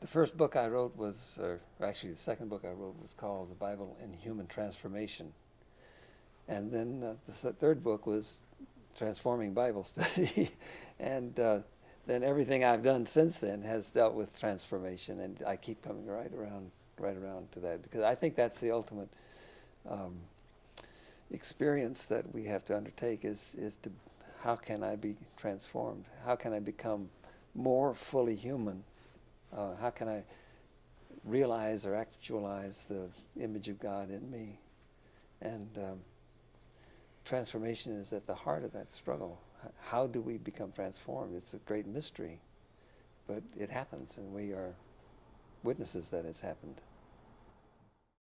The first book I wrote was, or actually the second book I wrote was called The Bible in Human Transformation. And then the third book was Transforming Bible Study. And then everything I've done since then has dealt with transformation, and I keep coming right around to that, because I think that's the ultimate experience that we have to undertake is to, how can I be transformed? How can I become more fully human? How can I realize or actualize the image of God in me? And transformation is at the heart of that struggle. How do we become transformed? It's a great mystery, but it happens, and we are witnesses that it's happened.